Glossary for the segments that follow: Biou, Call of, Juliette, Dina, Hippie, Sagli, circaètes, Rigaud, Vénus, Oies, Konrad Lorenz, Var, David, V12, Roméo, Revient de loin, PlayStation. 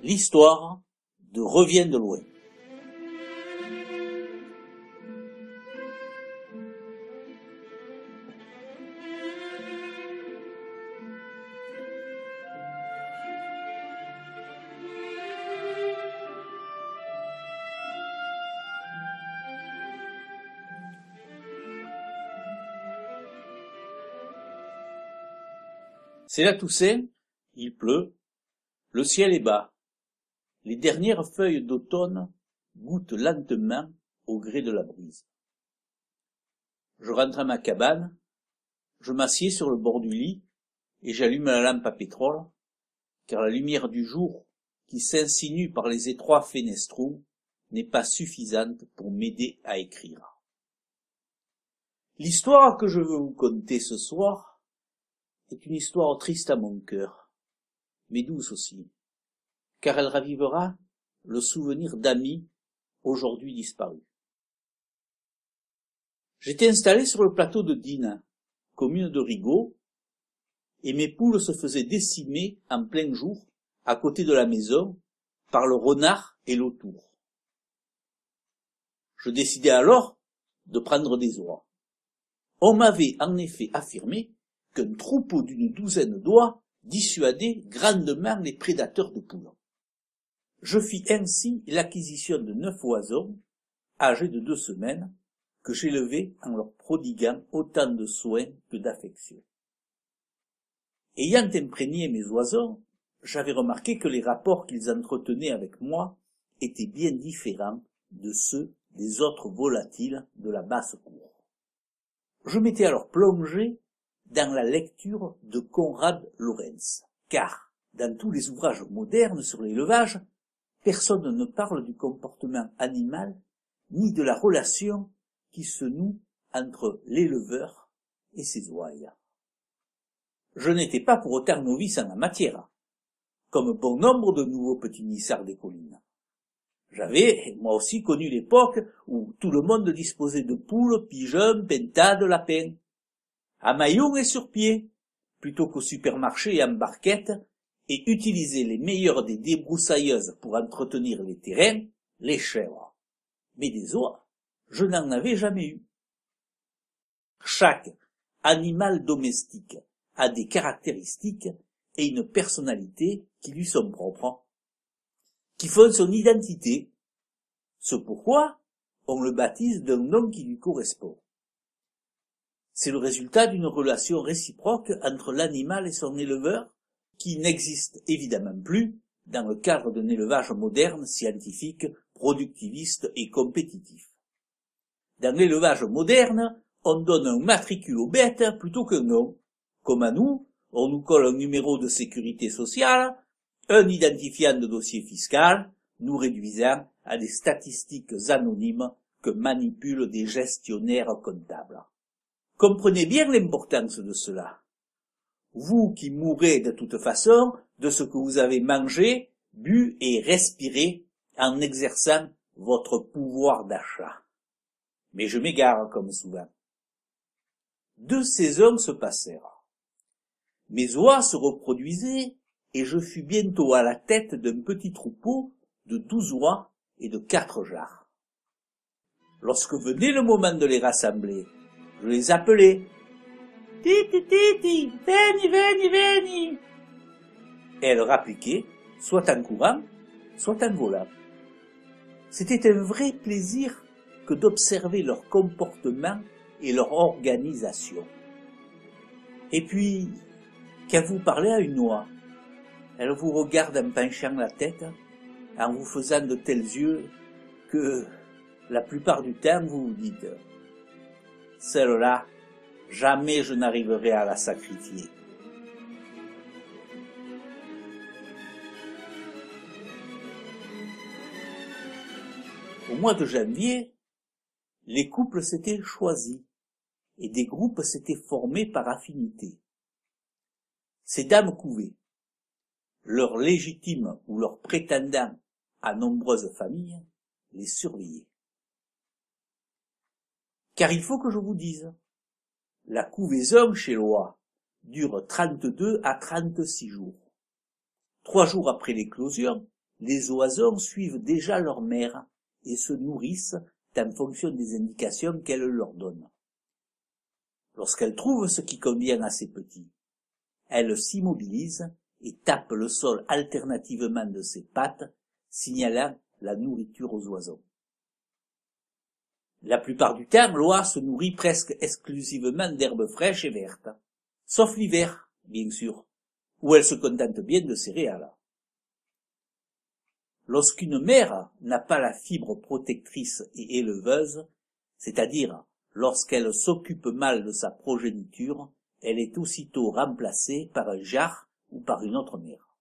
L'histoire de Revient de loin. C'est la Toussaint, il pleut, le ciel est bas. Les dernières feuilles d'automne gouttent lentement au gré de la brise. Je rentre à ma cabane, je m'assieds sur le bord du lit et j'allume la lampe à pétrole, car la lumière du jour qui s'insinue par les étroits fenestrons n'est pas suffisante pour m'aider à écrire. L'histoire que je veux vous conter ce soir est une histoire triste à mon cœur, mais douce aussi, car elle ravivera le souvenir d'amis aujourd'hui disparus. J'étais installé sur le plateau de Dina, commune de Rigaud, et mes poules se faisaient décimer en plein jour, à côté de la maison, par le renard et l'autour. Je décidai alors de prendre des oies. On m'avait en effet affirmé qu'un troupeau d'une douzaine d'oies dissuadait grandement les prédateurs de poules. Je fis ainsi l'acquisition de 9 oisons, âgés de 2 semaines, que j'élevais en leur prodiguant autant de soins que d'affection. Ayant imprégné mes oisons, j'avais remarqué que les rapports qu'ils entretenaient avec moi étaient bien différents de ceux des autres volatiles de la basse cour. Je m'étais alors plongé dans la lecture de Konrad Lorenz, car dans tous les ouvrages modernes sur l'élevage, personne ne parle du comportement animal ni de la relation qui se noue entre l'éleveur et ses ouailles. Je n'étais pas pour autant novice en la matière, comme bon nombre de nouveaux petits nissards des collines. J'avais, moi aussi, connu l'époque où tout le monde disposait de poules, pigeons, pintades, lapins, à maillot et sur pied, plutôt qu'au supermarché et en barquette, et utiliser les meilleures des débroussailleuses pour entretenir les terrains, les chèvres. Mais des oies, je n'en avais jamais eu. Chaque animal domestique a des caractéristiques et une personnalité qui lui sont propres, qui font son identité. C'est pourquoi on le baptise d'un nom qui lui correspond. C'est le résultat d'une relation réciproque entre l'animal et son éleveur, qui n'existe évidemment plus dans le cadre d'un élevage moderne, scientifique, productiviste et compétitif. Dans l'élevage moderne, on donne un matricule aux bêtes plutôt qu'un nom. Comme à nous, on nous colle un numéro de sécurité sociale, un identifiant de dossier fiscal, nous réduisant à des statistiques anonymes que manipulent des gestionnaires comptables. Comprenez bien l'importance de cela. Vous qui mourrez de toute façon de ce que vous avez mangé, bu et respiré en exerçant votre pouvoir d'achat. Mais je m'égare comme souvent. 2 saisons se passèrent. Mes oies se reproduisaient et je fus bientôt à la tête d'un petit troupeau de 12 oies et de 4 jarres. Lorsque venait le moment de les rassembler, je les appelais. Titi, titi, veni, veni, veni. Elles rappliquaient, soit en courant, soit en volant. C'était un vrai plaisir que d'observer leur comportement et leur organisation. Et puis, quand vous parlez à une oie, elle vous regarde en penchant la tête, en vous faisant de tels yeux que, la plupart du temps, vous vous dites « Celle-là, jamais je n'arriverai à la sacrifier. » Au mois de janvier, les couples s'étaient choisis et des groupes s'étaient formés par affinité. Ces dames couvaient. Leurs légitimes ou leurs prétendants à nombreuses familles les surveillaient. Car il faut que je vous dise, la couvaison chez l'oie dure 32 à 36 jours. 3 jours après l'éclosion, Les oiseaux suivent déjà leur mère et se nourrissent en fonction des indications qu'elle leur donne. Lorsqu'elle trouve ce qui convient à ses petits, elle s'immobilise et tape le sol alternativement de ses pattes, signalant la nourriture aux oiseaux. La plupart du temps, l'oie se nourrit presque exclusivement d'herbes fraîches et vertes, sauf l'hiver, bien sûr, où elle se contente bien de céréales. Lorsqu'une mère n'a pas la fibre protectrice et éleveuse, c'est-à-dire lorsqu'elle s'occupe mal de sa progéniture, elle est aussitôt remplacée par un jarre ou par une autre mère.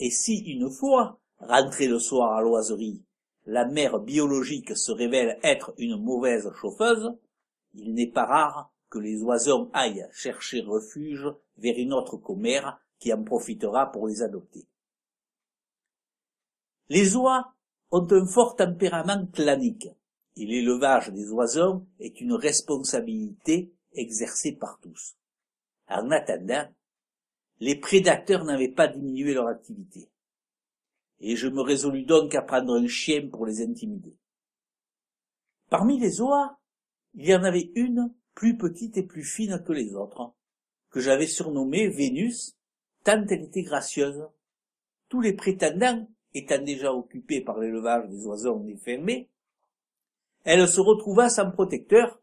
Et si une fois, rentrée le soir à l'oiserie, la mère biologique se révèle être une mauvaise chauffeuse, il n'est pas rare que les oiseaux aillent chercher refuge vers une autre commère qui en profitera pour les adopter. Les oies ont un fort tempérament clanique et l'élevage des oiseaux est une responsabilité exercée par tous. En attendant, les prédateurs n'avaient pas diminué leur activité. Et je me résolus donc à prendre un chien pour les intimider. Parmi les oies, il y en avait une plus petite et plus fine que les autres, que j'avais surnommée Vénus, tant elle était gracieuse. Tous les prétendants étant déjà occupés par l'élevage des oiseaux fermés, elle se retrouva sans protecteur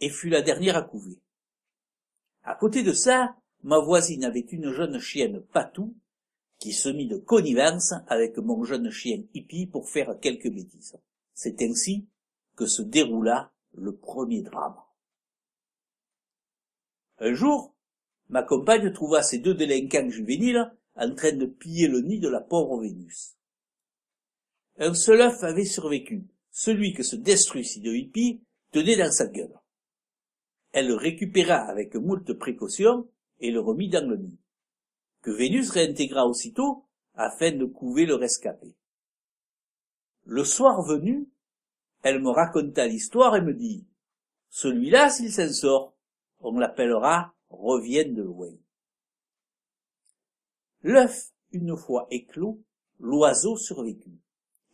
et fut la dernière à couver. À côté de ça, ma voisine avait une jeune chienne patou, qui se mit de connivence avec mon jeune chien Hippie pour faire quelques bêtises. C'est ainsi que se déroula le premier drame. Un jour, ma compagne trouva ces deux délinquants juvéniles en train de piller le nid de la pauvre Vénus. Un seul œuf avait survécu, celui que ce destrucide Hippie tenait dans sa gueule. Elle le récupéra avec moult précautions et le remit dans le nid, que Vénus réintégra aussitôt afin de couver le rescapé. Le soir venu, elle me raconta l'histoire et me dit « Celui-là, s'il s'en sort, on l'appellera « Revient de loin ». L'œuf, une fois éclos, l'oiseau survécut,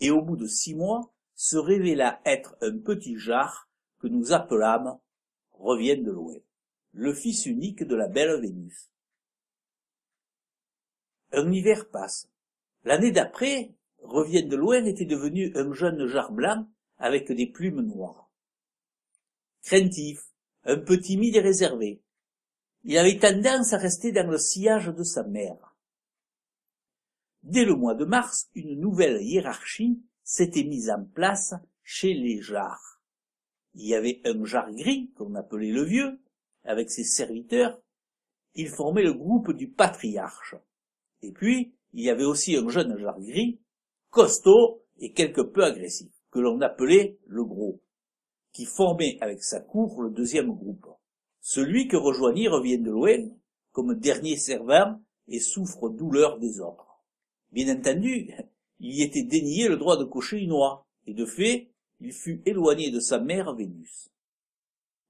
et au bout de 6 mois, se révéla être un petit jarre que nous appelâmes « Revient de loin », le fils unique de la belle Vénus. Un hiver passe. L'année d'après, Revient de loin était devenu un jeune jarre blanc avec des plumes noires. Craintif, un peu timide et réservé, il avait tendance à rester dans le sillage de sa mère. Dès le mois de mars, une nouvelle hiérarchie s'était mise en place chez les jarres. Il y avait un jarre gris, qu'on appelait le vieux, avec ses serviteurs. Il formait le groupe du patriarche. Et puis, il y avait aussi un jeune jarre gris, costaud et quelque peu agressif, que l'on appelait le gros, qui formait avec sa cour le 2e groupe. Celui que rejoignit Revient de loin comme dernier servant et souffre douleur des autres. Bien entendu, il y était dénié le droit de cocher une oie, et de fait, il fut éloigné de sa mère Vénus.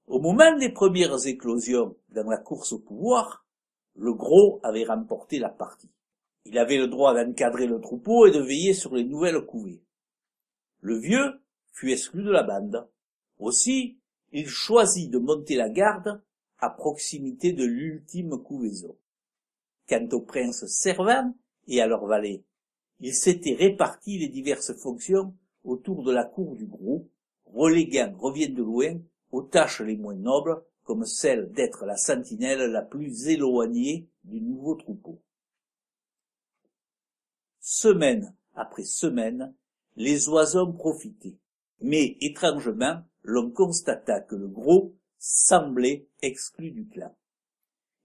Au moment des premières éclosions dans la course au pouvoir, le gros avait remporté la partie. Il avait le droit d'encadrer le troupeau et de veiller sur les nouvelles couvées. Le vieux fut exclu de la bande. Aussi, il choisit de monter la garde à proximité de l'ultime couvaison. Quant aux princes servants et à leurs valets, ils s'étaient répartis les diverses fonctions autour de la cour du gros, reléguant Revient de loin aux tâches les moins nobles, comme celle d'être la sentinelle la plus éloignée du nouveau troupeau. Semaine après semaine, les oiseaux profitaient, mais étrangement, l'on constata que le gros semblait exclu du clan.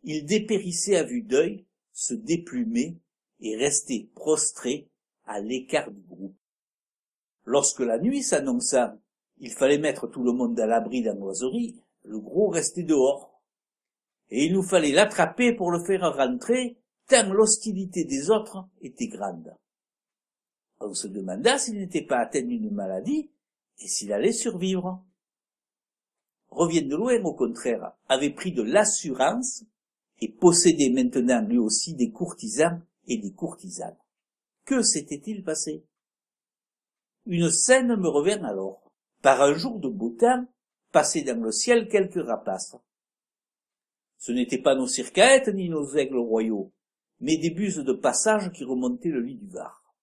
Il dépérissait à vue d'œil, se déplumait et restait prostré à l'écart du groupe. Lorsque la nuit s'annonça, il fallait mettre tout le monde à l'abri dans l'oiserie, le gros restait dehors, et il nous fallait l'attraper pour le faire rentrer, tant l'hostilité des autres était grande. On se demanda s'il n'était pas atteint d'une maladie et s'il allait survivre. Revient de loin, au contraire, avait pris de l'assurance et possédait maintenant lui aussi des courtisans et des courtisanes. Que s'était-il passé? Une scène me revint alors. Par un jour de beau temps, passaient dans le ciel quelques rapaces. Ce n'étaient pas nos circaètes ni nos aigles royaux, mais des buses de passage qui remontaient le lit du Var.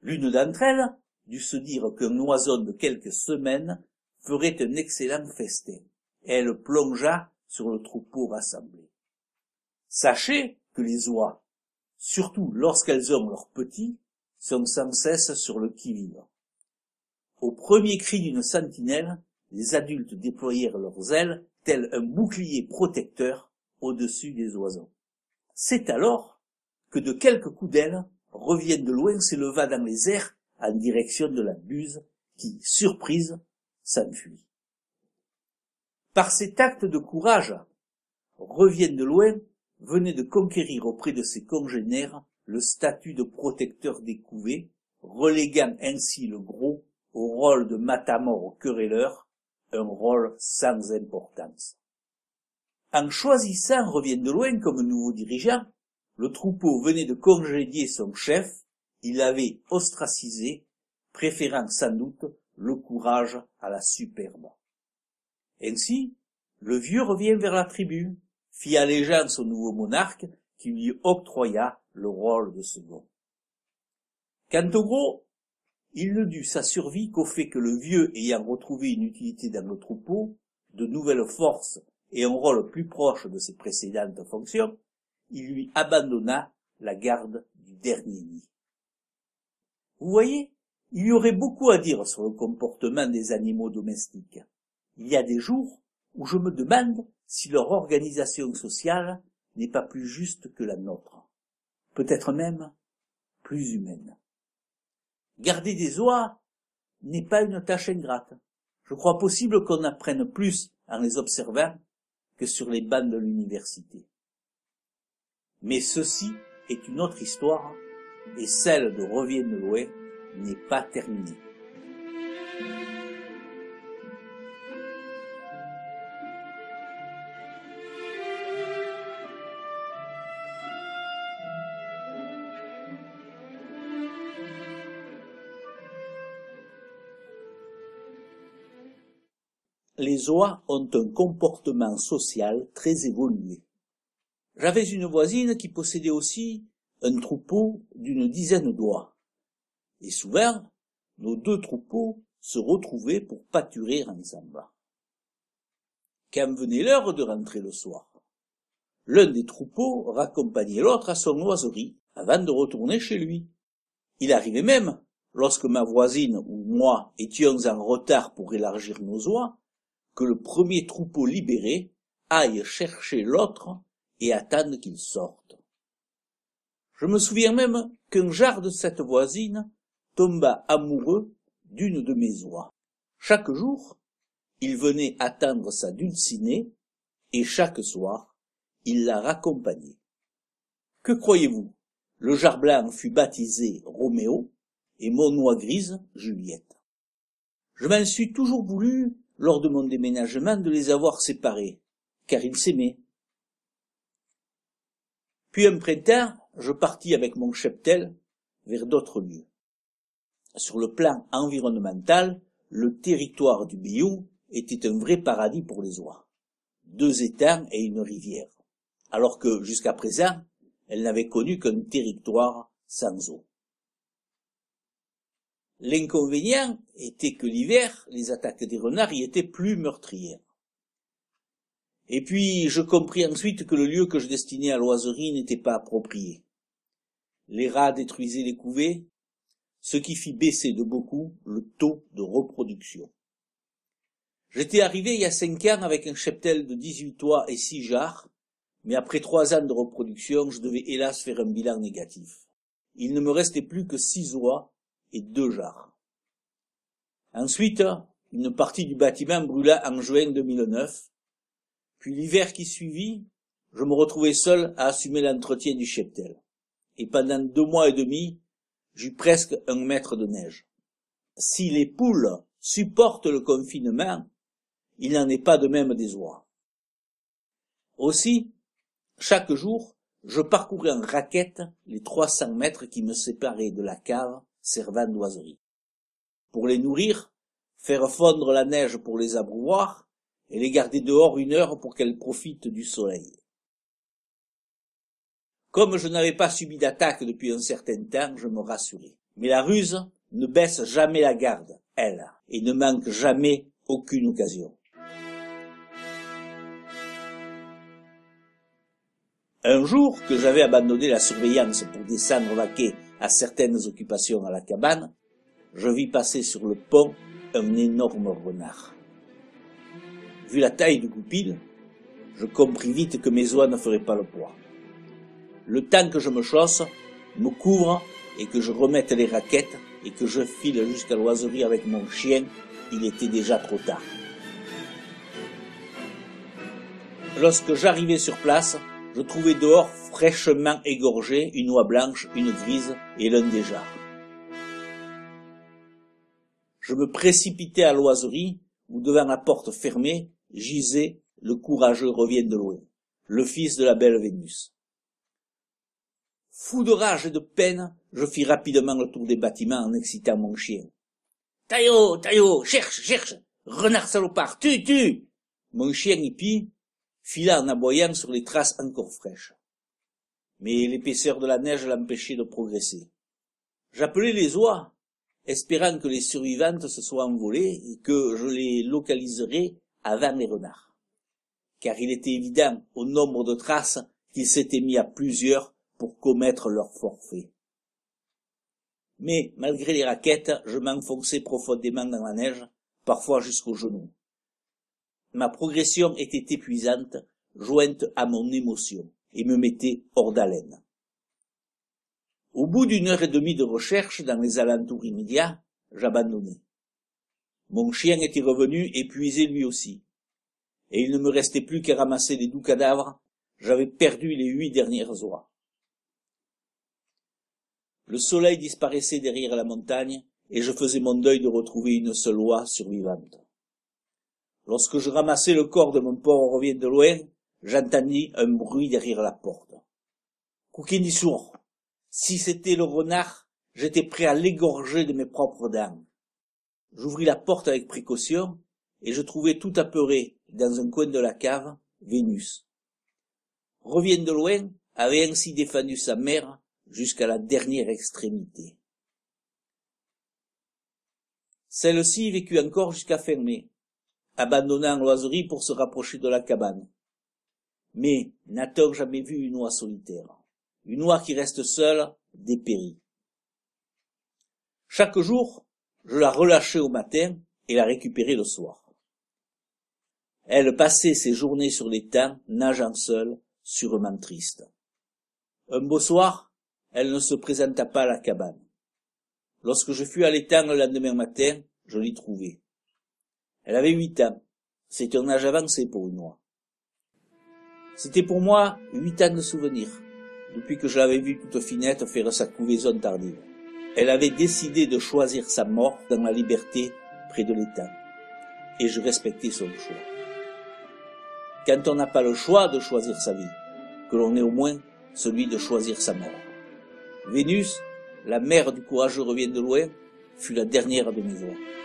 L'une d'entre elles dut se dire qu'un oison de quelques semaines ferait un excellent festin, et elle plongea sur le troupeau rassemblé. Sachez que les oies, surtout lorsqu'elles ont leurs petits, sont sans cesse sur le qui-vive. Au premier cri d'une sentinelle, les adultes déployèrent leurs ailes, tel un bouclier protecteur, au-dessus des oiseaux. C'est alors que de quelques coups d'aile, Revient de loin s'éleva dans les airs en direction de la buse, qui, surprise, s'enfuit. Par cet acte de courage, Revient de loin venait de conquérir auprès de ses congénères le statut de protecteur des couvées, reléguant ainsi le gros au rôle de matamor querelleur, un rôle sans importance. En choisissant Revient de loin comme nouveau dirigeant, le troupeau venait de congédier son chef, il l'avait ostracisé, préférant sans doute le courage à la superbe. Ainsi, le vieux revient vers la tribu, fit allégeance au nouveau monarque qui lui octroya le rôle de second. Quant au gros, il ne dut sa survie qu'au fait que le vieux ayant retrouvé une utilité dans le troupeau, de nouvelles forces et un rôle plus proche de ses précédentes fonctions, il lui abandonna la garde du dernier nid. Vous voyez, il y aurait beaucoup à dire sur le comportement des animaux domestiques. Il y a des jours où je me demande si leur organisation sociale n'est pas plus juste que la nôtre, peut-être même plus humaine. Garder des oies n'est pas une tâche ingrate. Je crois possible qu'on apprenne plus en les observant que sur les bancs de l'université. Mais ceci est une autre histoire, et celle de Revient de loin n'est pas terminée. Les oies ont un comportement social très évolué. J'avais une voisine qui possédait aussi un troupeau d'une dizaine d'oies. Et souvent, nos deux troupeaux se retrouvaient pour pâturer ensemble. Quand venait l'heure de rentrer le soir, l'un des troupeaux raccompagnait l'autre à son oiserie avant de retourner chez lui. Il arrivait même, lorsque ma voisine ou moi étions en retard pour élargir nos oies, que le premier troupeau libéré aille chercher l'autre et attendre qu'il sorte. Je me souviens même qu'un jarre de cette voisine tomba amoureux d'une de mes oies. Chaque jour, il venait attendre sa dulcinée, et chaque soir, il la raccompagnait. Que croyez-vous? Le jarre blanc fut baptisé Roméo, et mon oie grise, Juliette. Je m'en suis toujours voulu, lors de mon déménagement, de les avoir séparés, car ils s'aimaient. Puis un printemps, je partis avec mon cheptel vers d'autres lieux. Sur le plan environnemental, le territoire du Biou était un vrai paradis pour les oies. Deux étangs et une rivière, alors que, jusqu'à présent, elles n'avaient connu qu'un territoire sans eau. L'inconvénient était que l'hiver, les attaques des renards y étaient plus meurtrières. Et puis, je compris ensuite que le lieu que je destinais à l'oiserie n'était pas approprié. Les rats détruisaient les couvées, ce qui fit baisser de beaucoup le taux de reproduction. J'étais arrivé il y a 5 ans avec un cheptel de 18 oies et 6 jarres, mais après 3 ans de reproduction, je devais hélas faire un bilan négatif. Il ne me restait plus que 6 oies et 2 jarres. Ensuite, une partie du bâtiment brûla en juin 2009, puis l'hiver qui suivit, je me retrouvais seul à assumer l'entretien du cheptel, et pendant 2 mois et demi, j'eus presque 1 mètre de neige. Si les poules supportent le confinement, il n'en est pas de même des oies. Aussi, chaque jour, Je parcourais en raquette les 300 mètres qui me séparaient de la cave servant d'oiserie. Pour les nourrir, faire fondre la neige pour les abreuvoir et les garder dehors 1 heure pour qu'elles profitent du soleil. Comme je n'avais pas subi d'attaque depuis un certain temps, je me rassurais. Mais la ruse ne baisse jamais la garde, elle, et ne manque jamais aucune occasion. Un jour que j'avais abandonné la surveillance pour descendre vaquer à certaines occupations à la cabane, je vis passer sur le pont un énorme renard. Vu la taille du goupil, je compris vite que mes oies ne feraient pas le poids. Le temps que je me chausse, me couvre et que je remette les raquettes et que je file jusqu'à l'oiserie avec mon chien, il était déjà trop tard. Lorsque j'arrivais sur place, je trouvais dehors fraîchement égorgée une oie blanche, une grise et l'un des jarres. Je me précipitais à l'oiserie où, devant la porte fermée, gisait le courageux Revient de loin, le fils de la belle Vénus. Fou de rage et de peine, je fis rapidement le tour des bâtiments en excitant mon chien. « Taillot, taillot, cherche, cherche, renard salopard, tue, tue !» Mon chien Hippie fila en aboyant sur les traces encore fraîches. Mais l'épaisseur de la neige l'empêchait de progresser. J'appelais les oies, espérant que les survivantes se soient envolées et que je les localiserais avant les renards. Car il était évident, au nombre de traces, qu'ils s'étaient mis à plusieurs pour commettre leur forfait. Mais, malgré les raquettes, je m'enfonçais profondément dans la neige, parfois jusqu'aux genoux. Ma progression était épuisante, jointe à mon émotion, et me mettait hors d'haleine. Au bout d'1 heure et demie de recherche dans les alentours immédiats, j'abandonnais. Mon chien était revenu épuisé lui aussi, et il ne me restait plus qu'à ramasser les 12 cadavres, j'avais perdu les 8 dernières oies. Le soleil disparaissait derrière la montagne, et je faisais mon deuil de retrouver une seule oie survivante. Lorsque je ramassais le corps de mon pauvre Revient de loin, j'entendis un bruit derrière la porte. Coquini sourd. Si c'était le renard, j'étais prêt à l'égorger de mes propres dents. J'ouvris la porte avec précaution, et je trouvai tout apeuré, dans un coin de la cave, Vénus. Revient de loin avait ainsi défendu sa mère jusqu'à la dernière extrémité. Celle-ci vécut encore jusqu'à fin mai, abandonnant l'oiserie pour se rapprocher de la cabane. Mais n'a-t-on jamais vu une oie solitaire? Une oie qui reste seule dépérit. Chaque jour, je la relâchais au matin et la récupérais le soir. Elle passait ses journées sur l'étang, nageant seule, sûrement triste. Un beau soir, elle ne se présenta pas à la cabane. Lorsque je fus à l'étang le lendemain matin, je l'y trouvai. Elle avait 8 ans. C'était un âge avancé pour une oie. C'était pour moi 8 ans de souvenirs, depuis que je l'avais vue toute finette faire sa couvaison tardive. Elle avait décidé de choisir sa mort dans la liberté près de l'étang. Et je respectais son choix. Quand on n'a pas le choix de choisir sa vie, que l'on ait au moins celui de choisir sa mort. Vénus, la mère du courageux Revient de loin, fut la dernière de mes oies.